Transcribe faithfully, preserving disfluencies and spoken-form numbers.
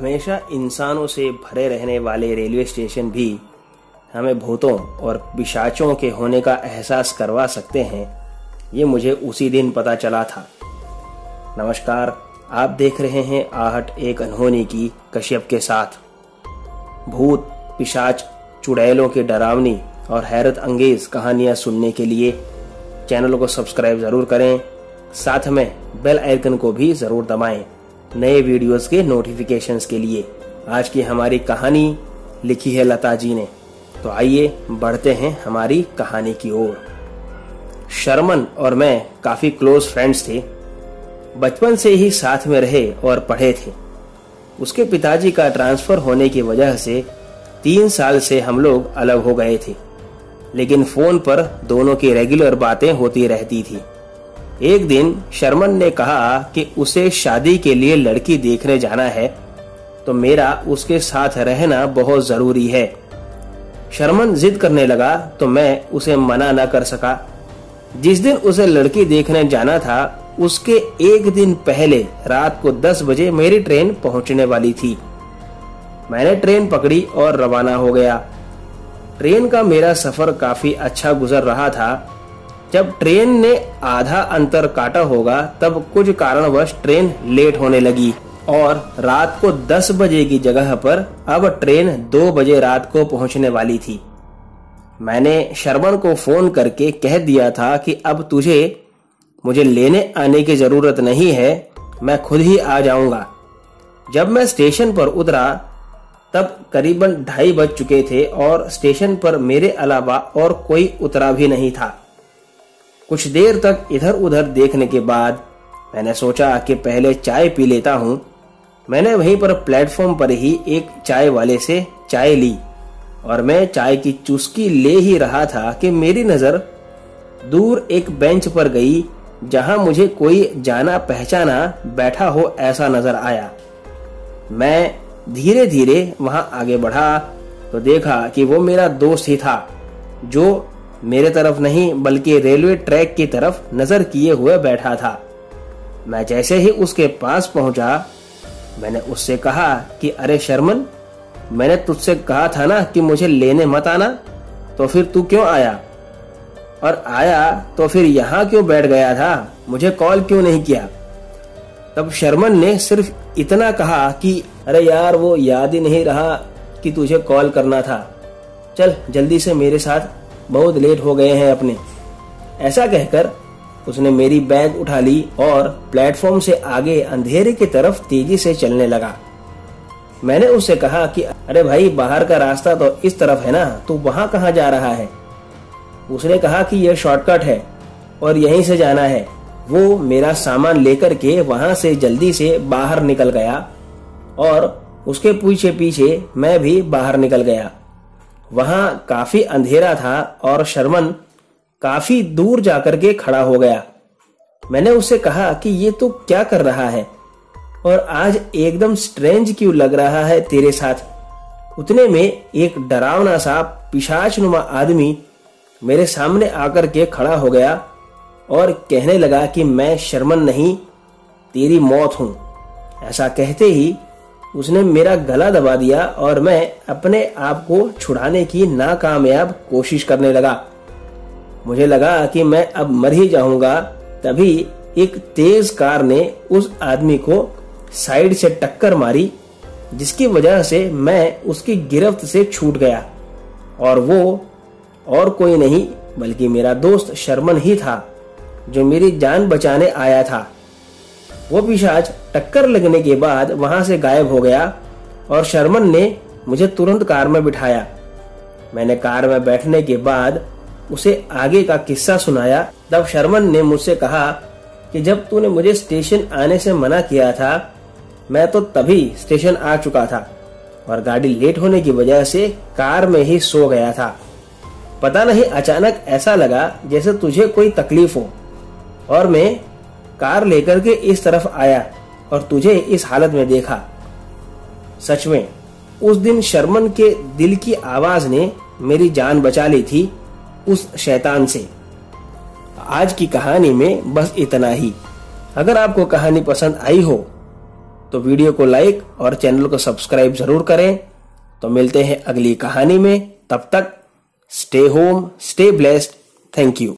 हमेशा इंसानों से भरे रहने वाले रेलवे स्टेशन भी हमें भूतों और पिशाचों के होने का एहसास करवा सकते हैं। ये मुझे उसी दिन पता चला था। नमस्कार, आप देख रहे हैं आहट एक अनहोनी की कश्यप के साथ। भूत, पिशाच, चुड़ैलों की डरावनी और हैरत अंगेज कहानियां सुनने के लिए चैनल को सब्सक्राइब जरूर करें, साथ में बेल आइकन को भी जरूर दबाएं नए वीडियोस के नोटिफिकेशंस के लिए। आज की हमारी कहानी लिखी है लता जी ने, तो आइए बढ़ते हैं हमारी कहानी की ओर। शर्मन और मैं काफी क्लोज फ्रेंड्स थे, बचपन से ही साथ में रहे और पढ़े थे। उसके पिताजी का ट्रांसफर होने की वजह से तीन साल से हम लोग अलग हो गए थे, लेकिन फोन पर दोनों की रेगुलर बातें होती रहती थी। एक दिन शर्मन ने कहा कि उसे शादी के लिए लड़की देखने जाना है, तो मेरा उसके साथ रहना बहुत जरूरी है। शर्मन जिद करने लगा तो मैं उसे मना न कर सका। जिस दिन उसे लड़की देखने जाना था, उसके एक दिन पहले रात को दस बजे मेरी ट्रेन पहुंचने वाली थी। मैंने ट्रेन पकड़ी और रवाना हो गया। ट्रेन का मेरा सफर काफी अच्छा गुजर रहा था। जब ट्रेन ने आधा अंतर काटा होगा, तब कुछ कारणवश ट्रेन लेट होने लगी और रात को दस बजे की जगह पर अब ट्रेन दो बजे रात को पहुंचने वाली थी। मैंने शर्मन को फोन करके कह दिया था कि अब तुझे मुझे लेने आने की जरूरत नहीं है, मैं खुद ही आ जाऊंगा। जब मैं स्टेशन पर उतरा तब करीबन ढाई बज चुके थे और स्टेशन पर मेरे अलावा और कोई उतरा भी नहीं था। कुछ देर तक इधर उधर देखने के बाद मैंने सोचा कि पहले चाय पी लेता हूँ। मैंने वहीं पर प्लेटफॉर्म पर ही एक चाय वाले से चाय ली और मैं चाय की चुस्की ले ही रहा था कि मेरी नज़र दूर एक बेंच पर गई, जहाँ मुझे कोई जाना पहचाना बैठा हो ऐसा नजर आया। मैं धीरे धीरे वहां आगे बढ़ा तो देखा कि वो मेरा दोस्त ही था, जो मेरे तरफ नहीं बल्कि रेलवे ट्रैक की तरफ नजर किए हुए बैठा था। मैं जैसे ही उसके पास पहुंचा, मैंने उससे कहा कि अरे शर्मन, मैंने तुझसे कहा था ना कि मुझे लेने मत आना, तो फिर तू क्यों आया? और आया तो फिर यहाँ क्यों बैठ गया था? मुझे कॉल क्यों नहीं किया? तब शर्मन ने सिर्फ इतना कहा कि अरे यार, वो याद ही नहीं रहा कि तुझे कॉल करना था, चल जल्दी से मेरे साथ, बहुत लेट हो गए हैं अपने। ऐसा कहकर उसने मेरी बैग उठा ली और प्लेटफॉर्म से आगे अंधेरे की तरफ तेजी से चलने लगा। मैंने उससे कहा कि अरे भाई, बाहर का रास्ता तो इस तरफ है ना, तू वहाँ कहाँ जा रहा है? उसने कहा कि यह शॉर्टकट है और यहीं से जाना है। वो मेरा सामान लेकर के वहां से जल्दी से बाहर निकल गया और उसके पीछे पीछे मैं भी बाहर निकल गया। वहां काफी अंधेरा था और शर्मन काफी दूर जाकर के खड़ा हो गया। मैंने उससे कहा कि ये तो क्या कर रहा है और आज एकदम स्ट्रेंज क्यों लग रहा है तेरे साथ? उतने में एक डरावना सा पिशाच नुमा आदमी मेरे सामने आकर के खड़ा हो गया और कहने लगा कि मैं शर्मन नहीं, तेरी मौत हूँ। ऐसा कहते ही उसने मेरा गला दबा दिया और मैं अपने आप को छुड़ाने की नाकामयाब कोशिश करने लगा। मुझे लगा कि मैं अब मर ही जाऊंगा, तभी एक तेज कार ने उस आदमी को साइड से टक्कर मारी, जिसकी वजह से मैं उसकी गिरफ्त से छूट गया। और वो और कोई नहीं बल्कि मेरा दोस्त शर्मन ही था, जो मेरी जान बचाने आया था। वो पिशाच टक्कर लगने के बाद वहां से गायब हो गया और शर्मन ने मुझे तुरंत कार में बिठाया। मैंने कार में बैठने के बाद उसे आगे का किस्सा सुनाया। तब शर्मन ने मुझसे कहा कि जब तूने मुझे स्टेशन आने से मना किया था, मैं तो तभी स्टेशन आ चुका था और गाड़ी लेट होने की वजह से कार में ही सो गया था। पता नहीं, अचानक ऐसा लगा जैसे तुझे कोई तकलीफ हो और मैं कार लेकर के इस तरफ आया और तुझे इस हालत में देखा। सच में उस दिन शर्मन के दिल की आवाज ने मेरी जान बचा ली थी उस शैतान से। आज की कहानी में बस इतना ही। अगर आपको कहानी पसंद आई हो तो वीडियो को लाइक और चैनल को सब्सक्राइब जरूर करें। तो मिलते हैं अगली कहानी में, तब तक stay home, stay blessed, thank you.